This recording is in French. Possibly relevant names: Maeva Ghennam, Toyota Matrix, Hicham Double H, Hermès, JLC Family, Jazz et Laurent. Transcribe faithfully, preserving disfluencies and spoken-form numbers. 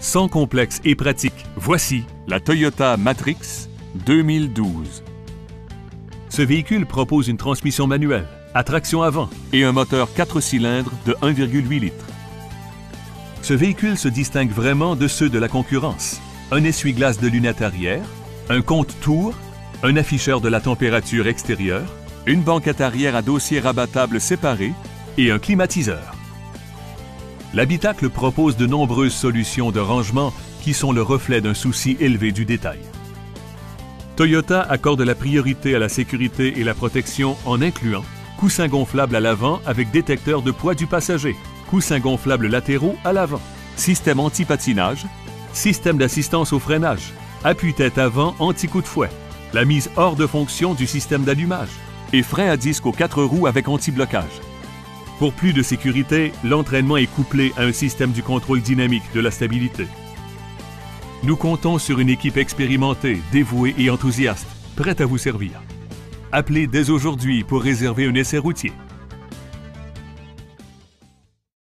sans complexe et pratique. Voici la Toyota Matrix deux mille douze. Ce véhicule propose une transmission manuelle, à traction avant et un moteur quatre cylindres de un virgule huit litres. Ce véhicule se distingue vraiment de ceux de la concurrence. Un essuie-glace de lunettes arrière, un compte-tours, un afficheur de la température extérieure, une banquette arrière à dossier rabattable séparé et un climatiseur. L'habitacle propose de nombreuses solutions de rangement qui sont le reflet d'un souci élevé du détail. Toyota accorde la priorité à la sécurité et la protection en incluant coussin gonflable à l'avant avec détecteur de poids du passager, coussins gonflables latéraux à l'avant, système anti-patinage, système d'assistance au freinage, appuie-tête avant anti-coup de fouet, la mise hors de fonction du système d'allumage et frein à disque aux quatre roues avec anti-blocage. Pour plus de sécurité, l'entraînement est couplé à un système du contrôle dynamique de la stabilité. Nous comptons sur une équipe expérimentée, dévouée et enthousiaste, prête à vous servir. Appelez dès aujourd'hui pour réserver un essai routier.